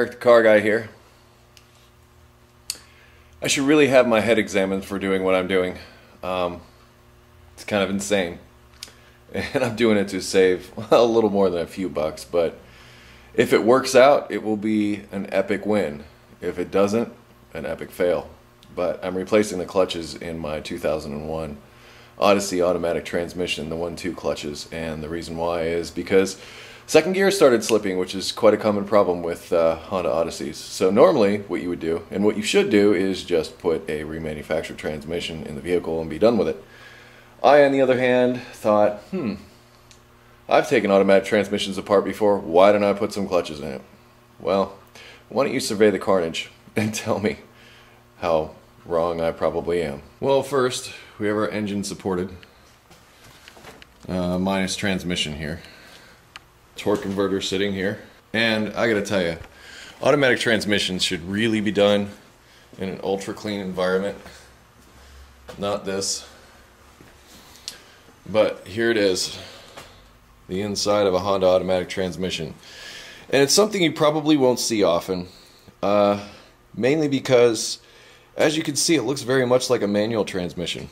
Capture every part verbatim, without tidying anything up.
Eric the Car Guy here. I should really have my head examined for doing what I'm doing. Um, it's kind of insane. And I'm doing it to save a little more than a few bucks, but if it works out, it will be an epic win. If it doesn't, an epic fail. But I'm replacing the clutches in my two thousand one Odyssey automatic transmission, the one two clutches, and the reason why is because second gear started slipping, which is quite a common problem with uh, Honda Odysseys. So normally what you would do, and what you should do, is just put a remanufactured transmission in the vehicle and be done with it. I, on the other hand, thought, hmm, I've taken automatic transmissions apart before, why don't I put some clutches in it? Well, why don't you survey the carnage and tell me how wrong I probably am. Well, first, we have our engine supported, uh, minus transmission here. Torque converter sitting here, and I gotta tell you, automatic transmissions should really be done in an ultra clean environment, not this. But here it is, the inside of a Honda automatic transmission, and it's something you probably won't see often, uh, mainly because, as you can see, it looks very much like a manual transmission.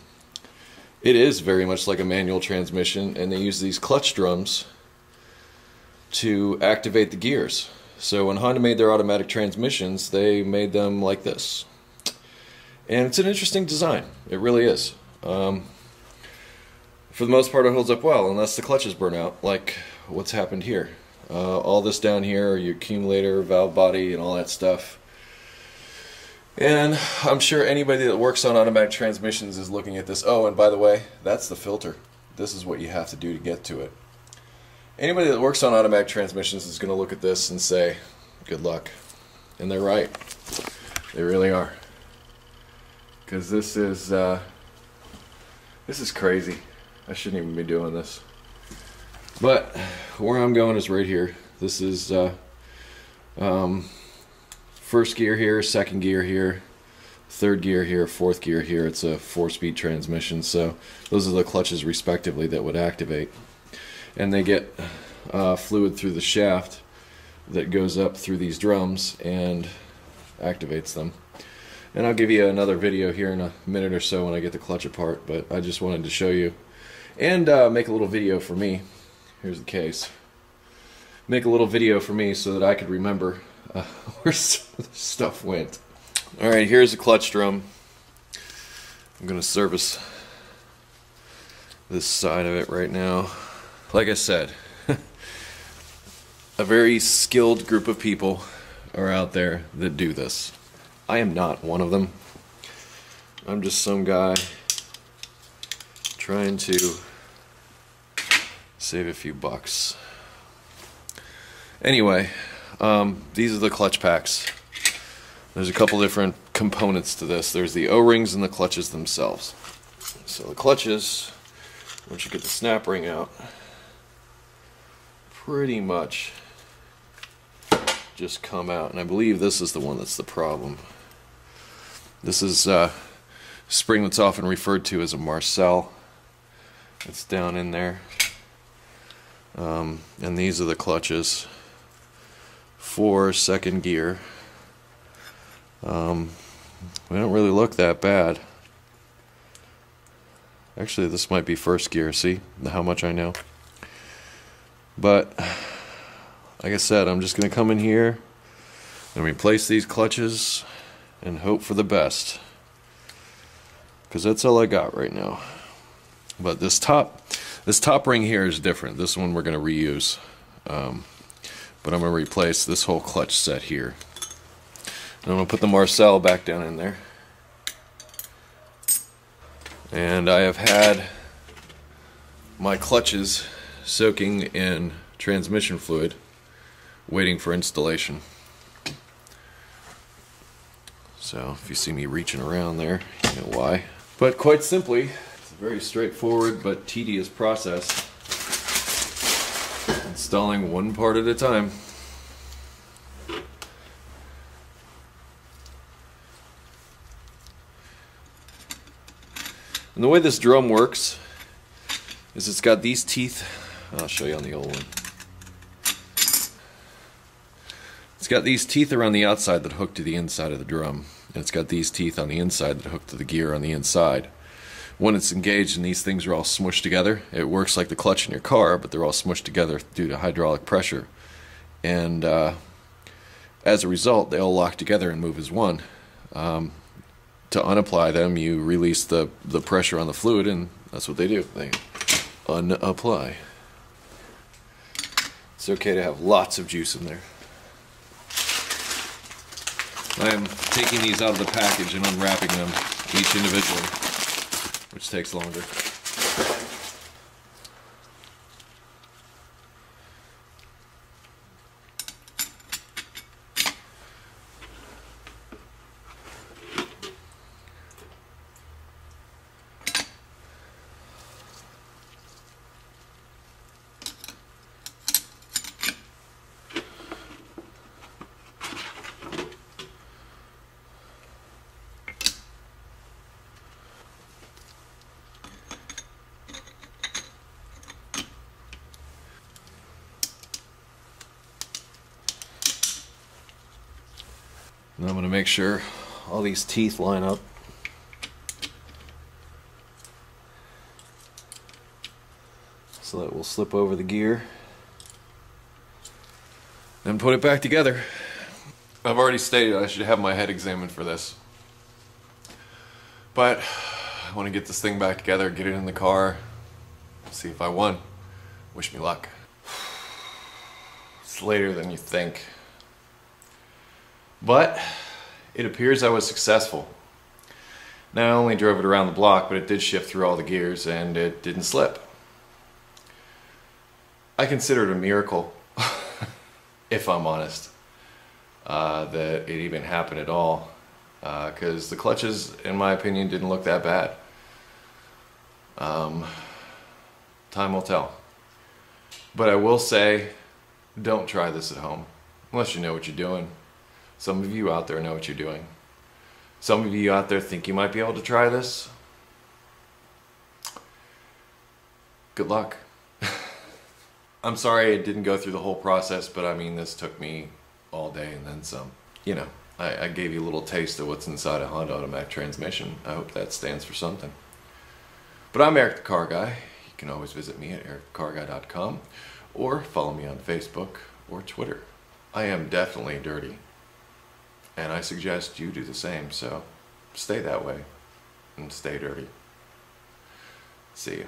It is very much like a manual transmission, and they use these clutch drums to activate the gears. So when Honda made their automatic transmissions, they made them like this, and it's an interesting design. It really is. Um, for the most part, it holds up well, unless the clutches burn out, like what's happened here. Uh, all this down here, your accumulator, valve body, and all that stuff. And I'm sure anybody that works on automatic transmissions is looking at this. Oh, and by the way, that's the filter. This is what you have to do to get to it. Anybody that works on automatic transmissions is going to look at this and say, good luck. And they're right. They really are. Because this is, uh, this is crazy. I shouldn't even be doing this. But where I'm going is right here. This is uh, um, first gear here, second gear here, third gear here, fourth gear here. It's a four-speed transmission, so those are the clutches respectively that would activate. And they get uh, fluid through the shaft that goes up through these drums and activates them. And I'll give you another video here in a minute or so when I get the clutch apart, but I just wanted to show you and uh, make a little video for me. Here's the case. Make a little video for me so that I could remember uh, where stuff went. Alright, here's the clutch drum. I'm gonna service this side of it right now. Like I said, a very skilled group of people are out there that do this. I am not one of them. I'm just some guy trying to save a few bucks. Anyway, um, these are the clutch packs. There's a couple different components to this. There's the O-rings and the clutches themselves. So the clutches, once you get the snap ring out, pretty much just come out, and I believe this is the one that's the problem. This is a spring that's often referred to as a Marcel. It's down in there, um, and these are the clutches for second gear. Um, they don't really look that bad. Actually, this might be first gear. See how much I know. But, like I said, I'm just going to come in here and replace these clutches and hope for the best. Because that's all I got right now. But this top, this top ring here is different. This one we're going to reuse. Um, but I'm going to replace this whole clutch set here. And I'm going to put the Marcel back down in there. And I have had my clutches soaking in transmission fluid, waiting for installation. So if you see me reaching around there, you know why. But quite simply, it's a very straightforward but tedious process, installing one part at a time. And the way this drum works is it's got these teeth. I'll show you on the old one. It's It's got these teeth around the outside that hook to the inside of the drum, and it's got these teeth on the inside that hook to the gear on the inside. When it's engaged and these things are all smushed together, it works like the clutch in your car, but they're all smushed together due to hydraulic pressure. And uh, as a result, they all lock together and move as one. Um, to unapply them, you release the, the pressure on the fluid, and that's what they do. They unapply. It's okay to have lots of juice in there. I am taking these out of the package and unwrapping them each individually, which takes longer. And I'm going to make sure all these teeth line up. So that will slip over the gear and put it back together. I've already stated I should have my head examined for this. But I want to get this thing back together, get it in the car, see if I won. Wish me luck. It's later than you think. But it appears I was successful. Not only drove it around the block, but it did shift through all the gears and it didn't slip. I consider it a miracle, if I'm honest, uh, that it even happened at all, because uh, the clutches, in my opinion, didn't look that bad. Um, time will tell. But I will say, don't try this at home, unless you know what you're doing. Some of you out there know what you're doing. Some of you out there think you might be able to try this. Good luck. I'm sorry it didn't go through the whole process, but I mean, this took me all day and then some. You know, I, I gave you a little taste of what's inside a Honda automatic transmission. I hope that stands for something. But I'm Eric the Car Guy. You can always visit me at eric the car guy dot com or follow me on Facebook or Twitter. I am definitely dirty. And I suggest you do the same, so stay that way and stay dirty. See ya.